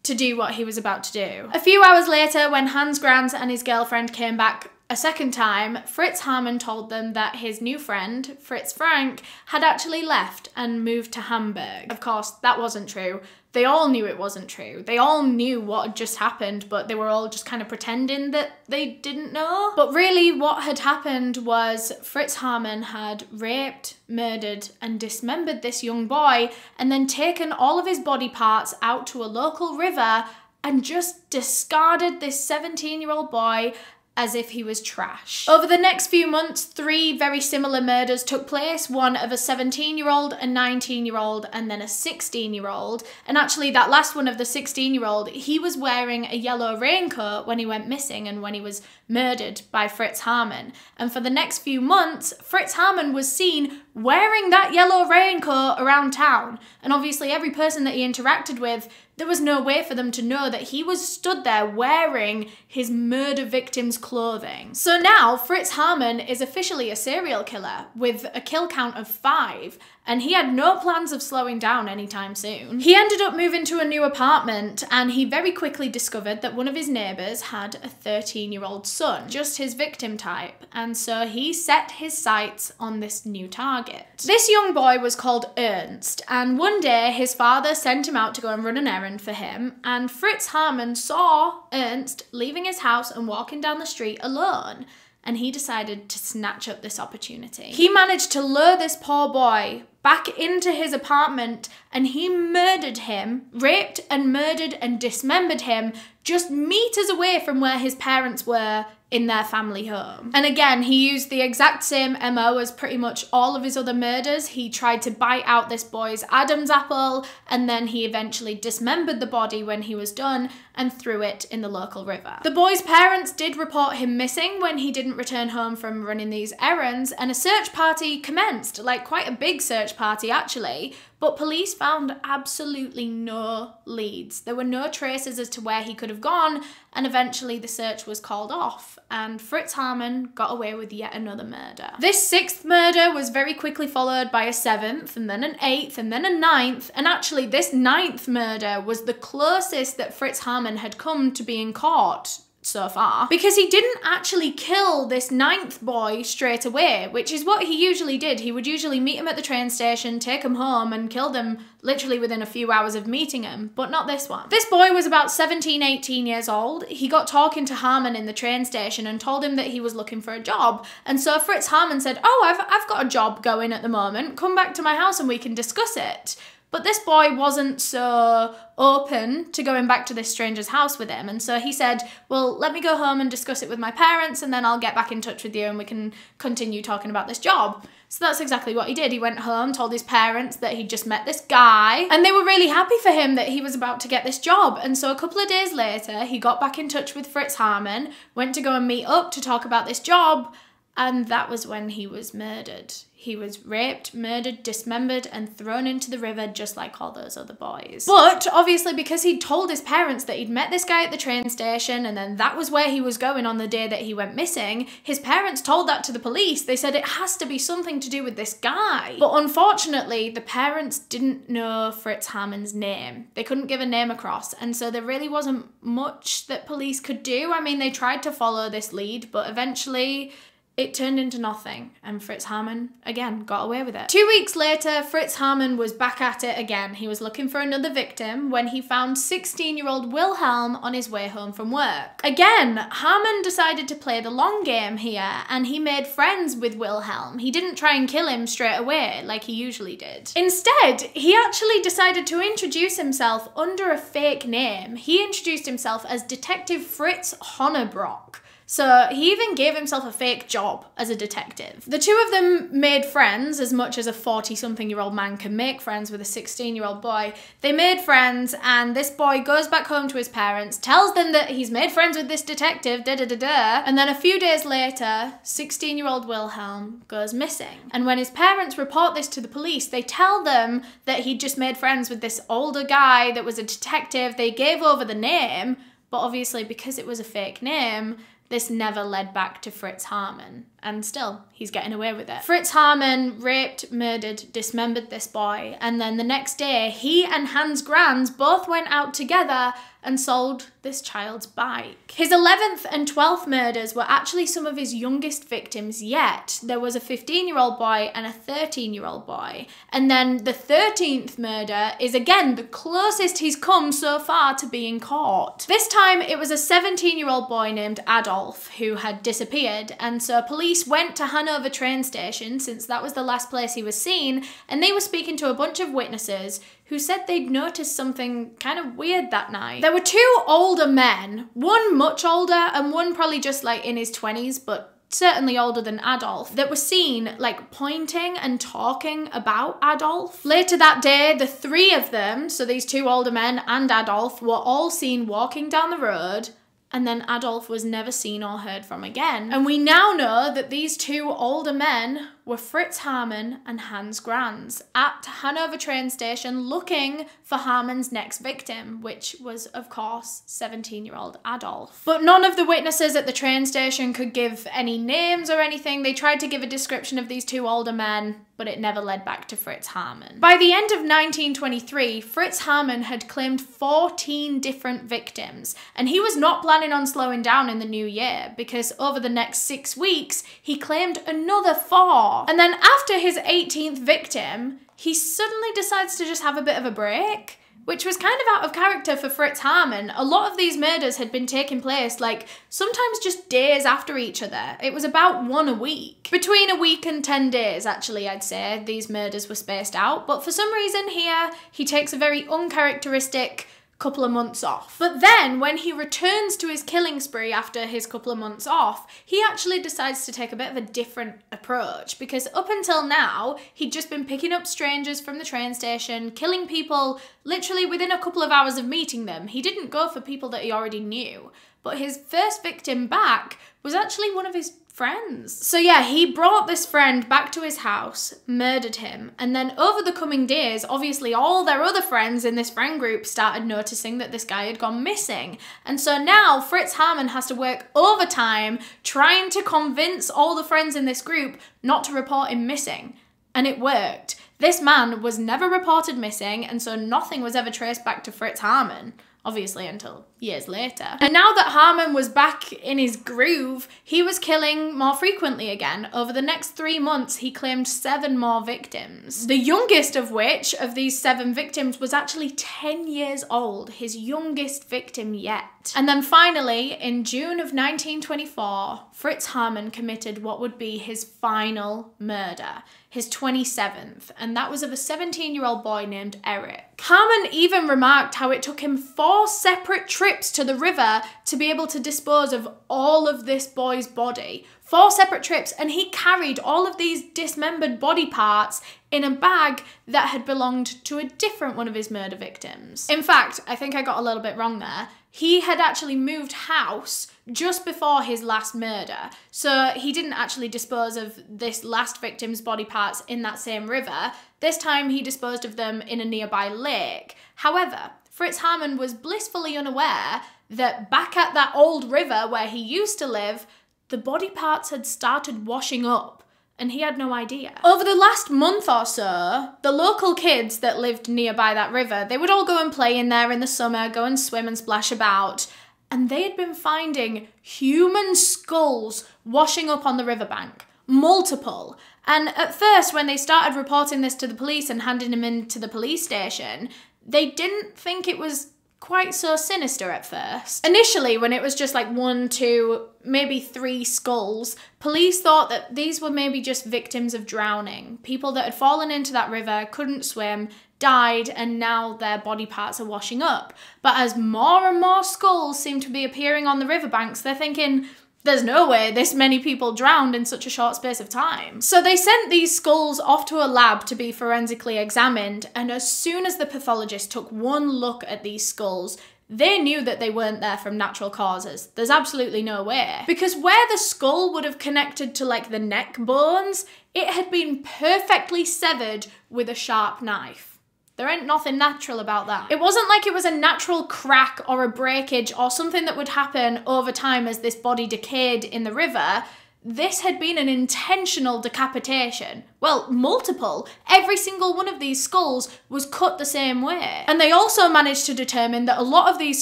to do what he was about to do. A few hours later, when Hans Grans and his girlfriend came back a second time, Fritz Haarmann told them that his new friend, Fritz Frank, had actually left and moved to Hamburg. Of course, that wasn't true. They all knew it wasn't true. They all knew what had just happened, but they were all just kind of pretending that they didn't know. But really what had happened was Fritz Haarmann had raped, murdered and dismembered this young boy and then taken all of his body parts out to a local river and just discarded this 17-year-old boy as if he was trash. Over the next few months, 3 very similar murders took place, one of a 17-year-old, a 19-year-old, and then a 16-year-old. And actually that last one of the 16-year-old, he was wearing a yellow raincoat when he went missing and when he was murdered by Fritz Haarmann. And for the next few months, Fritz Haarmann was seen wearing that yellow raincoat around town. And obviously every person that he interacted with, there was no way for them to know that he was stood there wearing his murder victim's clothing. So now Fritz Haarmann is officially a serial killer with a kill count of 5, and he had no plans of slowing down anytime soon. He ended up moving to a new apartment and he very quickly discovered that one of his neighbours had a 13-year-old son, just his victim type, and so he set his sights on this new target. This young boy was called Ernst, and one day his father sent him out to go and run an errand for him, and Fritz Haarmann saw Ernst leaving his house and walking down the street alone, and he decided to snatch up this opportunity. He managed to lure this poor boy back into his apartment and he murdered him, raped and murdered and dismembered him just meters away from where his parents were in their family home. And again, he used the exact same MO as pretty much all of his other murders. He tried to bite out this boy's Adam's apple and then he eventually dismembered the body when he was done and threw it in the local river. The boy's parents did report him missing when he didn't return home from running these errands, and a search party commenced, like quite a big search party actually, but police found absolutely no leads. There were no traces as to where he could have gone, and eventually the search was called off and Fritz Haarmann got away with yet another murder. This 6th murder was very quickly followed by a 7th and then an 8th and then a 9th, and actually this 9th murder was the closest that Fritz Haarmann had come to being caught so far, because he didn't actually kill this 9th boy straight away, which is what he usually did. He would usually meet him at the train station, take him home and kill them literally within a few hours of meeting him, but not this one. This boy was about 17, 18 years old. He got talking to Haarmann in the train station and told him that he was looking for a job. And so Fritz Haarmann said, "Oh, I've got a job going at the moment. Come back to my house and we can discuss it." But this boy wasn't so open to going back to this stranger's house with him. And so he said, "Well, let me go home and discuss it with my parents and then I'll get back in touch with you and we can continue talking about this job." So that's exactly what he did. He went home, told his parents that he'd just met this guy, and they were really happy for him that he was about to get this job. And so a couple of days later, he got back in touch with Fritz Haarmann, went to go and meet up to talk about this job, and that was when he was murdered. He was raped, murdered, dismembered, and thrown into the river just like all those other boys. But obviously because he'd told his parents that he'd met this guy at the train station and then that was where he was going on the day that he went missing, his parents told that to the police. They said it has to be something to do with this guy. But unfortunately, the parents didn't know Fritz Haarmann's name. They couldn't give a name across, and so there really wasn't much that police could do. I mean, they tried to follow this lead, but eventually it turned into nothing, and Fritz Haarmann, again, got away with it. 2 weeks later, Fritz Haarmann was back at it again. He was looking for another victim when he found 16-year-old Wilhelm on his way home from work. Again, Haarmann decided to play the long game here, and he made friends with Wilhelm. He didn't try and kill him straight away, like he usually did. Instead, he actually decided to introduce himself under a fake name. He introduced himself as Detective Fritz Honnebrock. So he even gave himself a fake job as a detective. The two of them made friends as much as a 40-something-year-old man can make friends with a 16-year-old boy. They made friends, and this boy goes back home to his parents, tells them that he's made friends with this detective, da-da-da-da, and then a few days later, 16-year-old Wilhelm goes missing. And when his parents report this to the police, they tell them that he'd just made friends with this older guy that was a detective. They gave over the name, but obviously because it was a fake name, this never led back to Fritz Haarmann, and still, he's getting away with it. Fritz Haarmann raped, murdered, dismembered this boy, and then the next day, he and Hans Grans both went out together and sold this child's bike. His 11th and 12th murders were actually some of his youngest victims yet. There was a 15-year-old boy and a 13-year-old boy. And then the 13th murder is again the closest he's come so far to being caught. This time it was a 17-year-old boy named Adolf who had disappeared, and so police went to Hanover train station since that was the last place he was seen, and they were speaking to a bunch of witnesses who said they'd noticed something kind of weird that night. There were two older men, one much older and one probably just like in his 20s, but certainly older than Adolf, that were seen like pointing and talking about Adolf. Later that day, the three of them, so these two older men and Adolf, were all seen walking down the road, and then Adolf was never seen or heard from again. And we now know that these two older men were Fritz Haarmann and Hans Grans at Hanover train station looking for Haarmann's next victim, which was, of course, 17-year-old Adolf. But none of the witnesses at the train station could give any names or anything. They tried to give a description of these two older men, but it never led back to Fritz Haarmann. By the end of 1923, Fritz Haarmann had claimed 14 different victims, and he was not planning on slowing down in the new year, because over the next 6 weeks, he claimed another 4. And then after his 18th victim, he suddenly decides to just have a bit of a break, which was kind of out of character for Fritz Haarmann. A lot of these murders had been taking place, like, sometimes just days after each other. It was about one a week. Between a week and 10 days, actually, I'd say, these murders were spaced out. But for some reason here, he takes a very uncharacteristic couple of months off. But then when he returns to his killing spree after his couple of months off, he actually decides to take a bit of a different approach, because up until now, he'd just been picking up strangers from the train station, killing people literally within a couple of hours of meeting them. He didn't go for people that he already knew. But his first victim back was actually one of his friends. So yeah, he brought this friend back to his house, murdered him, and then over the coming days, obviously all their other friends in this friend group started noticing that this guy had gone missing. And so now Fritz Haarmann has to work overtime trying to convince all the friends in this group not to report him missing. And it worked. This man was never reported missing, and so nothing was ever traced back to Fritz Haarmann. Obviously until years later. And now that Haarmann was back in his groove, he was killing more frequently again. Over the next 3 months, he claimed 7 more victims. The youngest of which of these 7 victims was actually 10 years old, his youngest victim yet. And then finally, in June of 1924, Fritz Haarmann committed what would be his final murder, his 27th, and that was of a 17-year-old boy named Eric. Haarmann even remarked how it took him 4 separate trips to the river to be able to dispose of all of this boy's body. 4 separate trips, and he carried all of these dismembered body parts in a bag that had belonged to a different one of his murder victims. In fact, I think I got a little bit wrong there. He had actually moved house just before his last murder, so he didn't actually dispose of this last victim's body parts in that same river. This time he disposed of them in a nearby lake. However, Fritz Haarmann was blissfully unaware that back at that old river where he used to live, the body parts had started washing up, and he had no idea. Over the last month or so, the local kids that lived nearby that river, they would all go and play in there in the summer, go and swim and splash about, and they had been finding human skulls washing up on the riverbank, multiple. And at first, when they started reporting this to the police and handing them in to the police station, they didn't think it was quite so sinister at first. Initially, when it was just like 1, 2, maybe 3 skulls, police thought that these were maybe just victims of drowning. People that had fallen into that river, couldn't swim, died, and now their body parts are washing up. But as more and more skulls seem to be appearing on the riverbanks, they're thinking, There's no way this many people drowned in such a short space of time. So they sent these skulls off to a lab to be forensically examined, and as soon as the pathologist took one look at these skulls, they knew that they weren't there from natural causes. There's absolutely no way. Because where the skull would have connected to like the neck bones, it had been perfectly severed with a sharp knife. There ain't nothing natural about that. It wasn't like it was a natural crack or a breakage or something that would happen over time as this body decayed in the river. This had been an intentional decapitation. Well, multiple. Every single one of these skulls was cut the same way. And they also managed to determine that a lot of these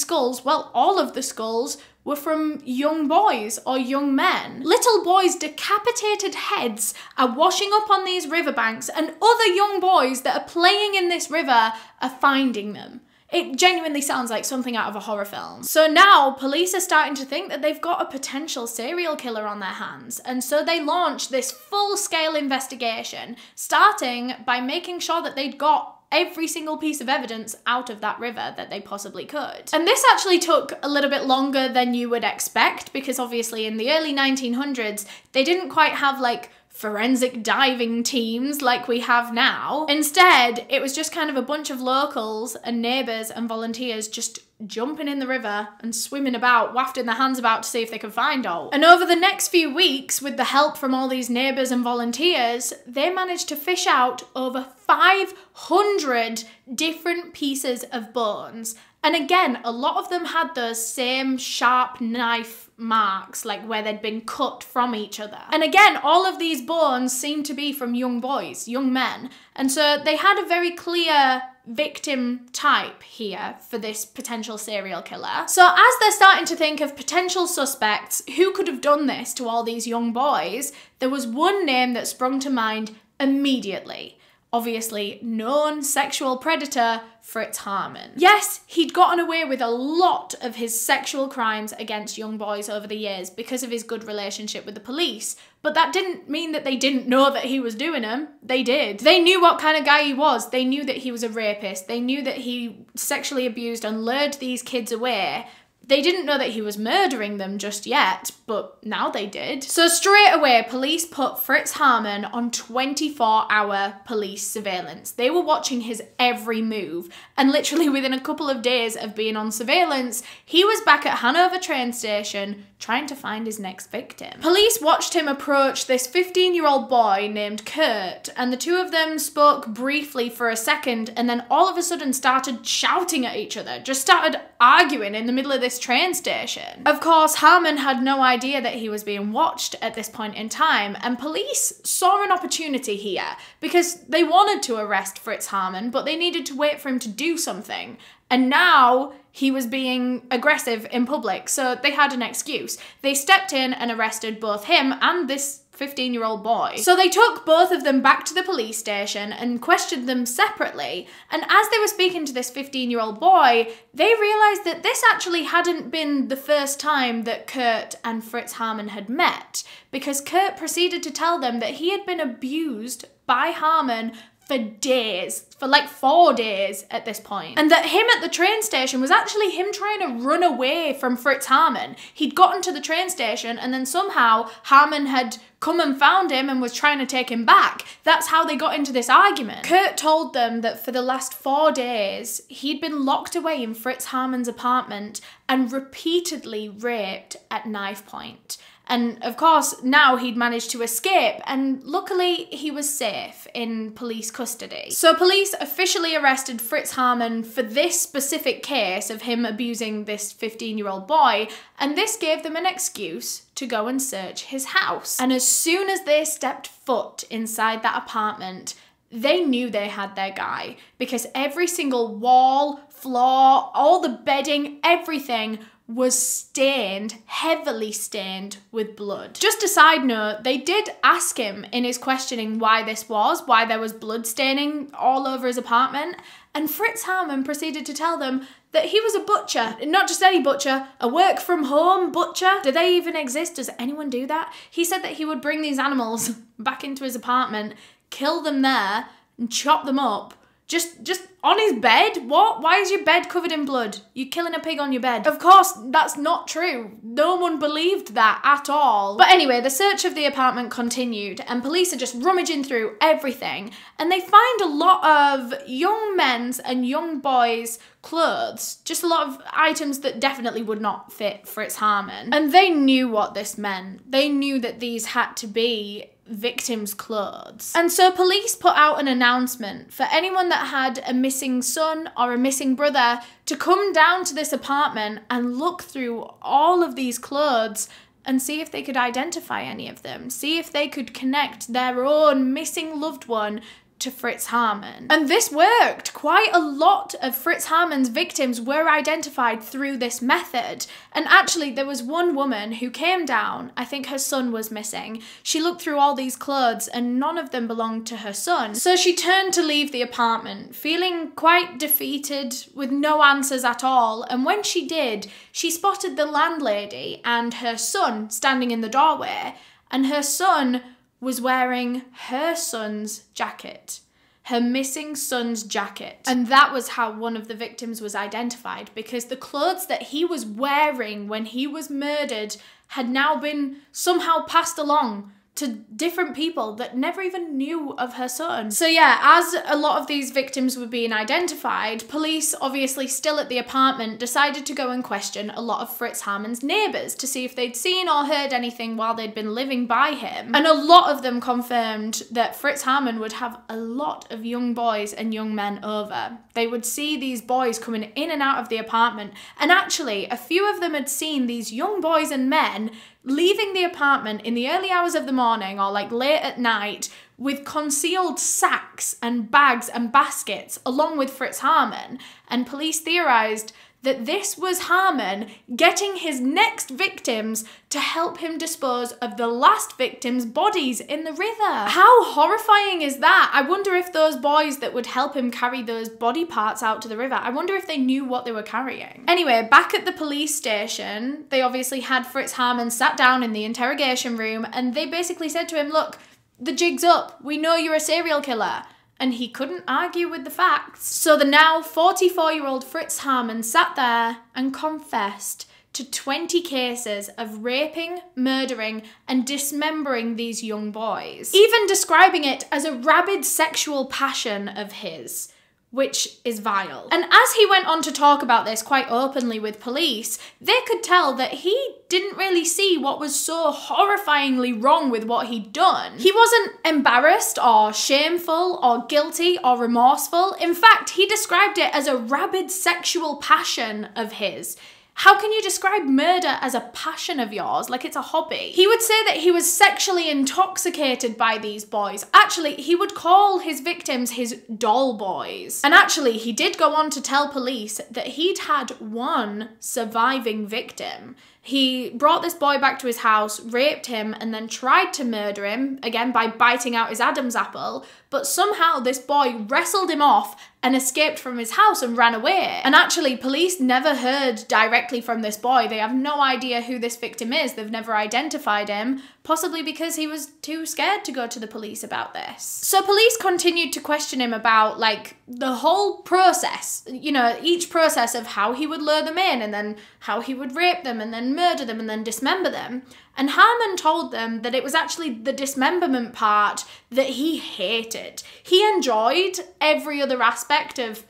skulls, well, all of the skulls, were from young boys or young men. Little boys' decapitated heads are washing up on these riverbanks, and other young boys that are playing in this river are finding them. It genuinely sounds like something out of a horror film. So now police are starting to think that they've got a potential serial killer on their hands. And so they launched this full-scale investigation, starting by making sure that they'd got every single piece of evidence out of that river that they possibly could. And this actually took a little bit longer than you would expect, because obviously in the early 1900s, they didn't quite have like forensic diving teams like we have now. Instead, it was just kind of a bunch of locals and neighbours and volunteers just jumping in the river and swimming about, wafting their hands about to see if they could find all. And over the next few weeks, with the help from all these neighbours and volunteers, they managed to fish out over 500 different pieces of bones. And again, a lot of them had those same sharp knife marks, like where they'd been cut from each other. And again, all of these bones seemed to be from young boys, young men. And so they had a very clear victim type here for this potential serial killer. So as they're starting to think of potential suspects who could have done this to all these young boys, there was one name that sprung to mind immediately. Obviously, known sexual predator Fritz Haarmann. Yes, he'd gotten away with a lot of his sexual crimes against young boys over the years because of his good relationship with the police, but that didn't mean that they didn't know that he was doing them. They did. They knew what kind of guy he was. They knew that he was a rapist. They knew that he sexually abused and lured these kids away. They didn't know that he was murdering them just yet, but now they did. So straight away, police put Fritz Haarmann on 24-hour police surveillance. They were watching his every move, and literally within a couple of days of being on surveillance, he was back at Hanover train station trying to find his next victim. Police watched him approach this 15-year-old boy named Kurt, and the two of them spoke briefly for a second, and then all of a sudden started shouting at each other, just started arguing in the middle of this train station. Of course, Haarmann had no idea that he was being watched at this point in time, and police saw an opportunity here because they wanted to arrest Fritz Haarmann, but they needed to wait for him to do something. And now he was being aggressive in public, so they had an excuse. They stepped in and arrested both him and this 15-year-old boy. So they took both of them back to the police station and questioned them separately. And as they were speaking to this 15-year-old boy, they realized that this actually hadn't been the first time that Kurt and Fritz Haarmann had met, because Kurt proceeded to tell them that he had been abused by Haarmann for days, for like 4 days at this point. And that him at the train station was actually him trying to run away from Fritz Haarmann. He'd gotten to the train station and then somehow Haarmann had come and found him and was trying to take him back. That's how they got into this argument. Kurt told them that for the last 4 days, he'd been locked away in Fritz Haarmann's apartment and repeatedly raped at knife point. And of course, now he'd managed to escape, and luckily he was safe in police custody. So police officially arrested Fritz Haarmann for this specific case of him abusing this 15-year-old boy, and this gave them an excuse to go and search his house. And as soon as they stepped foot inside that apartment, they knew they had their guy, because every single wall, floor, all the bedding, everything was stained, heavily stained with blood. Just a side note, they did ask him in his questioning why this was, why there was blood staining all over his apartment, and Fritz Haarmann proceeded to tell them that he was a butcher. Not just any butcher, a work from home butcher. Do they even exist? Does anyone do that? He said that he would bring these animals back into his apartment, kill them there, and chop them up, Just on his bed? What? Why is your bed covered in blood? You're killing a pig on your bed. Of course, that's not true. No one believed that at all. But anyway, the search of the apartment continued and police are just rummaging through everything and they find a lot of young men's and young boys' clothes. Just a lot of items that definitely would not fit Fritz Haarmann. And they knew what this meant. They knew that these had to be victims' clothes. And so police put out an announcement for anyone that had a missing son or a missing brother to come down to this apartment and look through all of these clothes and see if they could identify any of them, see if they could connect their own missing loved one to Fritz Haarmann. And this worked. Quite a lot of Fritz Haarmann's victims were identified through this method. And actually there was one woman who came down, I think her son was missing. She looked through all these clothes and none of them belonged to her son. So she turned to leave the apartment, feeling quite defeated with no answers at all. And when she did, she spotted the landlady and her son standing in the doorway, and her son was wearing her son's jacket, her missing son's jacket. And that was how one of the victims was identified, because the clothes that he was wearing when he was murdered had now been somehow passed along to different people that never even knew of her son. So yeah, as a lot of these victims were being identified, police, obviously still at the apartment, decided to go and question a lot of Fritz Haarmann's neighbours to see if they'd seen or heard anything while they'd been living by him. And a lot of them confirmed that Fritz Haarmann would have a lot of young boys and young men over. They would see these boys coming in and out of the apartment, and actually a few of them had seen these young boys and men leaving the apartment in the early hours of the morning or like late at night with concealed sacks and bags and baskets along with Fritz Haarmann, and police theorised that this was Haarmann getting his next victims to help him dispose of the last victims' bodies in the river. How horrifying is that? I wonder if those boys that would help him carry those body parts out to the river, I wonder if they knew what they were carrying. Anyway, back at the police station, they obviously had Fritz Haarmann sat down in the interrogation room and they basically said to him, look, the jig's up, we know you're a serial killer. And he couldn't argue with the facts. So the now 44-year-old Fritz Haarmann sat there and confessed to 20 cases of raping, murdering, and dismembering these young boys, even describing it as a rabid sexual passion of his, which is vile. And as he went on to talk about this quite openly with police, they could tell that he didn't really see what was so horrifyingly wrong with what he'd done. He wasn't embarrassed or shameful or guilty or remorseful. In fact, he described it as a rabid sexual passion of his. How can you describe murder as a passion of yours? Like it's a hobby. He would say that he was sexually intoxicated by these boys. Actually, he would call his victims his doll boys. And actually, he did go on to tell police that he'd had one surviving victim. He brought this boy back to his house, raped him, and then tried to murder him, again by biting out his Adam's apple, but somehow this boy wrestled him off and escaped from his house and ran away. And actually, police never heard directly from this boy. They have no idea who this victim is. They've never identified him, possibly because he was too scared to go to the police about this. So police continued to question him about, like, the whole process, you know, each process of how he would lure them in and then how he would rape them and then murder them and then dismember them. And Haarmann told them that it was actually the dismemberment part that he hated. He enjoyed every other aspect of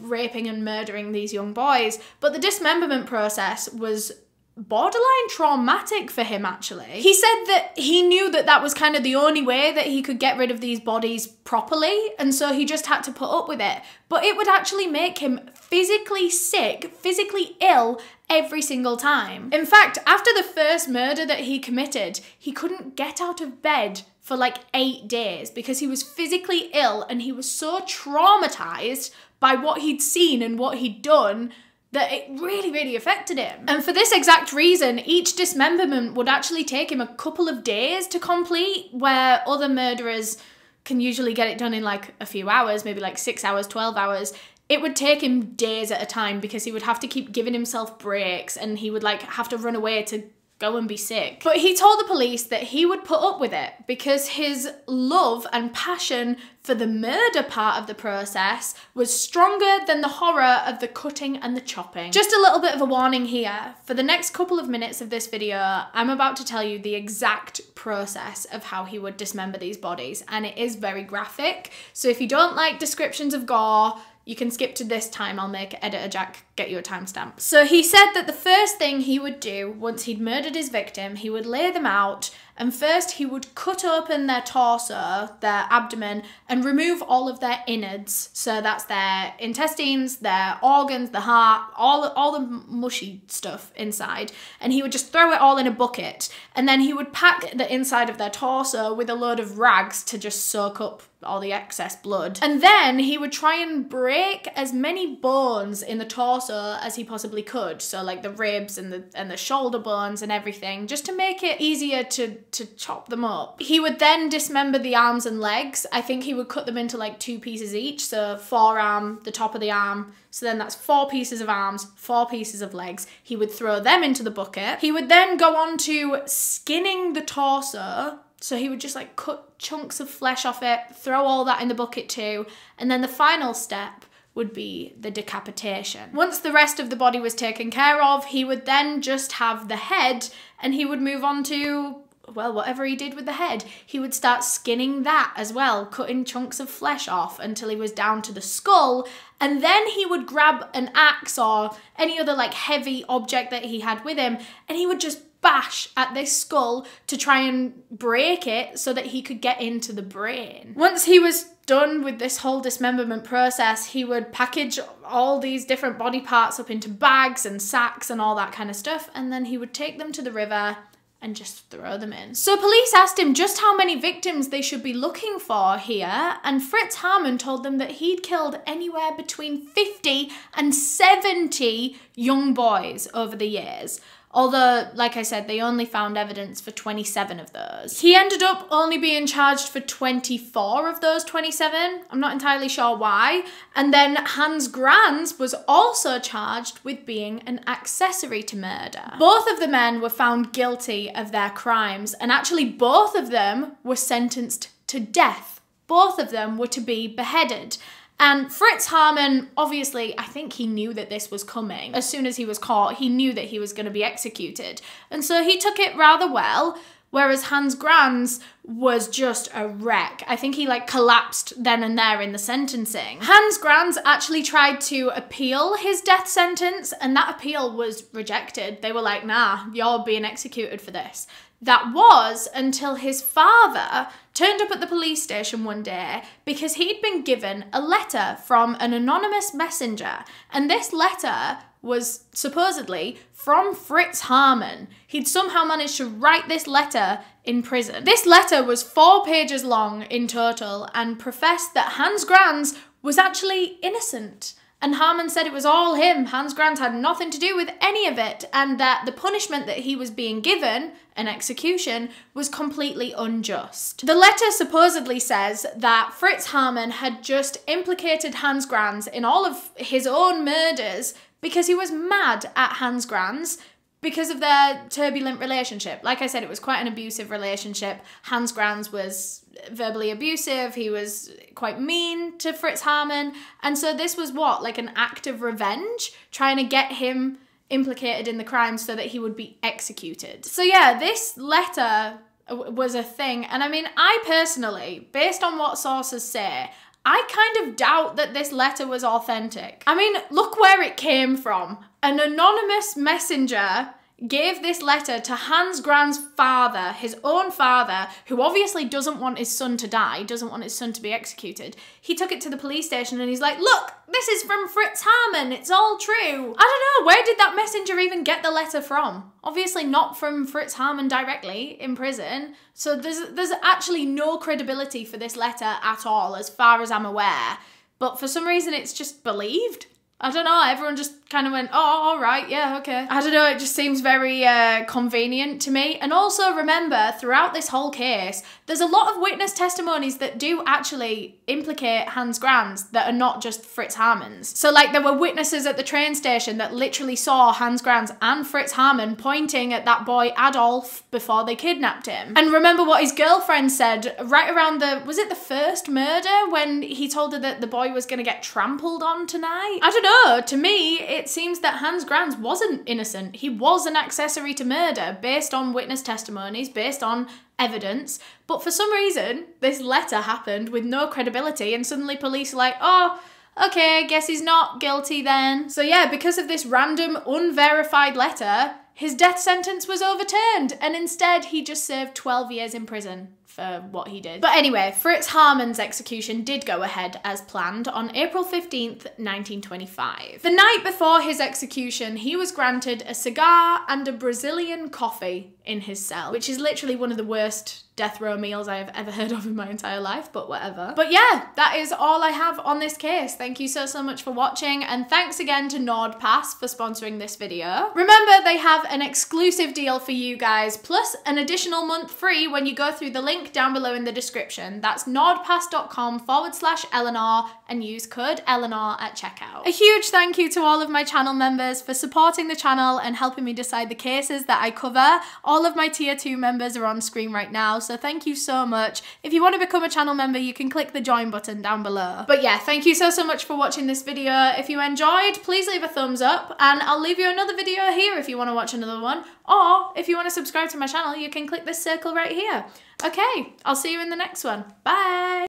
raping and murdering these young boys, but the dismemberment process was borderline traumatic for him, actually. He said that he knew that that was kind of the only way that he could get rid of these bodies properly, and so he just had to put up with it. But it would actually make him physically sick, physically ill, every single time. In fact, after the first murder that he committed, he couldn't get out of bed for like 8 days because he was physically ill and he was so traumatized by what he'd seen and what he'd done that it really, really affected him. And for this exact reason, each dismemberment would actually take him a couple of days to complete, where other murderers can usually get it done in like a few hours, maybe like 6 hours, 12 hours. It would take him days at a time because he would have to keep giving himself breaks and he would like have to run away to go and be sick. But he told the police that he would put up with it because his love and passion for the murder part of the process was stronger than the horror of the cutting and the chopping. Just a little bit of a warning here. For the next couple of minutes of this video, I'm about to tell you the exact process of how he would dismember these bodies, and it is very graphic. So if you don't like descriptions of gore, you can skip to this time. I'll make Editor Jack get you a timestamp. So he said that the first thing he would do once he'd murdered his victim, he would lay them out, and first he would cut open their torso, their abdomen, and remove all of their innards. So that's their intestines, their organs, the heart, all the mushy stuff inside. And he would just throw it all in a bucket. And then he would pack the inside of their torso with a load of rags to just soak up all the excess blood. And then he would try and break as many bones in the torso as he possibly could. So like the ribs and the shoulder bones and everything, just to make it easier to chop them up. He would then dismember the arms and legs. I think he would cut them into like 2 pieces each. So forearm, the top of the arm. So then that's 4 pieces of arms, 4 pieces of legs. He would throw them into the bucket. He would then go on to skinning the torso. So he would just like cut chunks of flesh off it, throw all that in the bucket too. And then the final step would be the decapitation. Once the rest of the body was taken care of, he would then just have the head, and he would move on to, well, whatever he did with the head. He would start skinning that as well, cutting chunks of flesh off until he was down to the skull. And then he would grab an axe or any other like heavy object that he had with him, and he would just bash at this skull to try and break it so that he could get into the brain. Once he was done with this whole dismemberment process, he would package all these different body parts up into bags and sacks and all that kind of stuff, and then he would take them to the river and just throw them in. So police asked him just how many victims they should be looking for here, and Fritz Haarmann told them that he'd killed anywhere between 50 and 70 young boys over the years. Although, like I said, they only found evidence for 27 of those. He ended up only being charged for 24 of those 27. I'm not entirely sure why. And then Hans Grans was also charged with being an accessory to murder. Both of the men were found guilty of their crimes, and actually both of them were sentenced to death. Both of them were to be beheaded. And Fritz Haarmann, obviously, I think he knew that this was coming. As soon as he was caught, he knew that he was going to be executed. And so he took it rather well, whereas Hans Grans was just a wreck. I think he like collapsed then and there in the sentencing. Hans Grans actually tried to appeal his death sentence, and that appeal was rejected. They were like, nah, you're being executed for this. That was until his father turned up at the police station one day because he'd been given a letter from an anonymous messenger. And this letter was supposedly from Fritz Haarmann. He'd somehow managed to write this letter in prison. This letter was 4 pages long in total and professed that Hans Grans was actually innocent. And Haarmann said it was all him. Hans Grans had nothing to do with any of it, and that the punishment that he was being given, an execution, was completely unjust. The letter supposedly says that Fritz Haarmann had just implicated Hans Grans in all of his own murders because he was mad at Hans Grans because of their turbulent relationship. Like I said, it was quite an abusive relationship. Hans Grans was verbally abusive, he was quite mean to Fritz Haarmann, and so this was what, like an act of revenge, trying to get him implicated in the crime so that he would be executed. So yeah, this letter was a thing, and I mean, I personally, based on what sources say, I kind of doubt that this letter was authentic. I mean, look where it came from. An anonymous messenger gave this letter to Hans Grans' father, his own father, who obviously doesn't want his son to die, doesn't want his son to be executed. He took it to the police station and he's like, look, this is from Fritz Haarmann, it's all true. I don't know, where did that messenger even get the letter from? Obviously not from Fritz Haarmann directly in prison. So there's actually no credibility for this letter at all, as far as I'm aware. But for some reason, it's just believed. I don't know, everyone just kind of went, oh, all right, yeah, okay. I don't know, it just seems very convenient to me. And also remember, throughout this whole case, there's a lot of witness testimonies that do actually implicate Hans Grans that are not just Fritz Haarmann's. So like there were witnesses at the train station that literally saw Hans Grans and Fritz Haarmann pointing at that boy Adolf before they kidnapped him. And remember what his girlfriend said right around the, was it the first murder when he told her that the boy was gonna get trampled on tonight? I don't know. To me, it seems that Hans Grans wasn't innocent. He was an accessory to murder based on witness testimonies, based on evidence. But for some reason, this letter happened with no credibility and suddenly police are like, oh, okay, guess he's not guilty then. So yeah, because of this random, unverified letter, his death sentence was overturned and instead he just served 12 years in prison for what he did. But anyway, Fritz Haarmann's execution did go ahead as planned on April 15th, 1925. The night before his execution, he was granted a cigar and a Brazilian coffee in his cell, which is literally one of the worst death row meals I have ever heard of in my entire life, but whatever. But yeah, that is all I have on this case. Thank you so, so much for watching, and thanks again to NordPass for sponsoring this video. Remember, they have an exclusive deal for you guys, plus an additional month free when you go through the link down below in the description. That's nordpass.com/Eleanor and use code Eleanor at checkout. A huge thank you to all of my channel members for supporting the channel and helping me decide the cases that I cover. All of my tier 2 members are on screen right now, so thank you so much. If you want to become a channel member, you can click the join button down below. But yeah, thank you so, so much for watching this video. If you enjoyed, please leave a thumbs up, and I'll leave you another video here if you want to watch another one, or if you want to subscribe to my channel, you can click this circle right here. Okay, I'll see you in the next one. Bye!